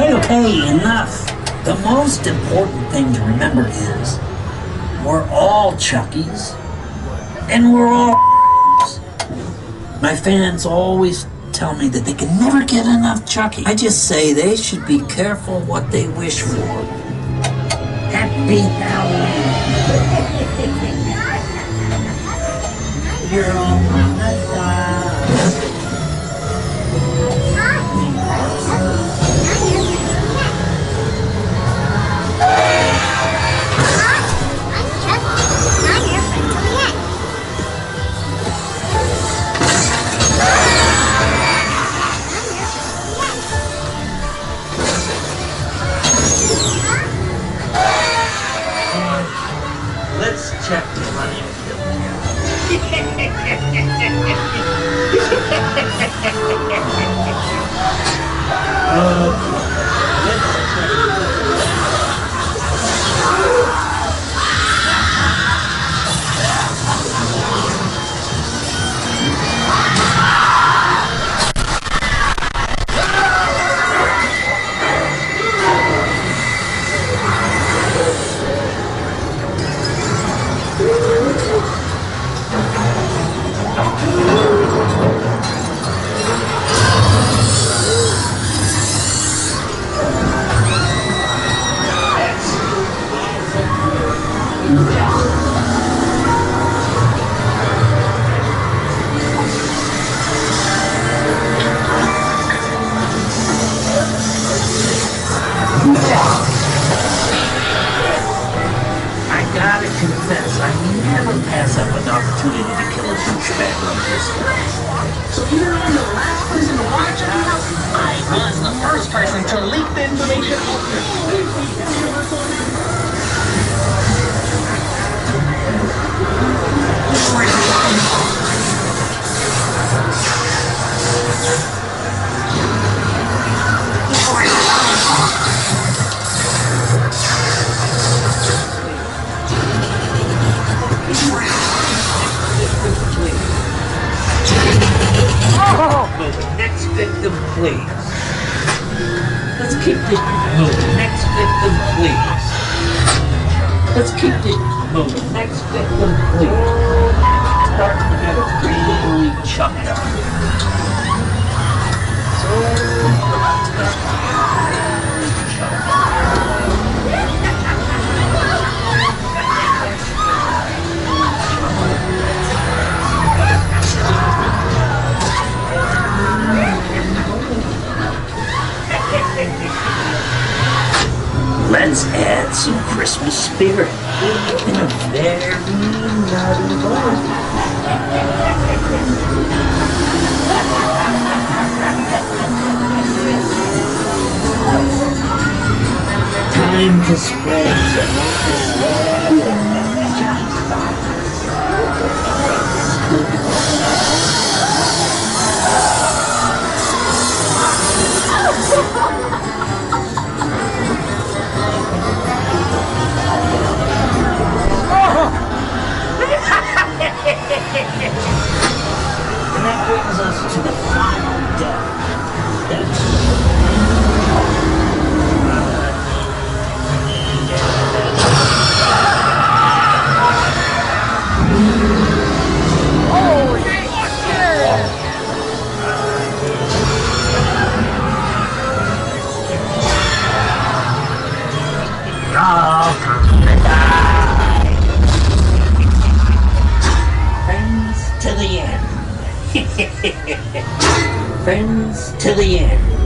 Okay, enough. The most important thing to remember is we're all Chuckies and we're all My fans always tell me that they can never get enough Chucky. I just say they should be careful what they wish for. Happy Halloween. You're all my side. Let's check the money. I gotta confess, I never pass up an opportunity to kill a douchebag like this. So you're the last person to watch it out? I was the first person to leak the information out there. Next victim, please. Let's keep this moving. Next victim, please. Let's keep this moving. Next victim, please. Start to get really chucked up. Let's add some Christmas spirit in a very naughty way. Time to spread. And that brings us to the final death. Friends to the end.